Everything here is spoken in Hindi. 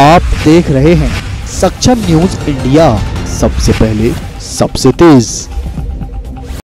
आप देख रहे हैं सक्षम न्यूज इंडिया, सबसे पहले सबसे तेज।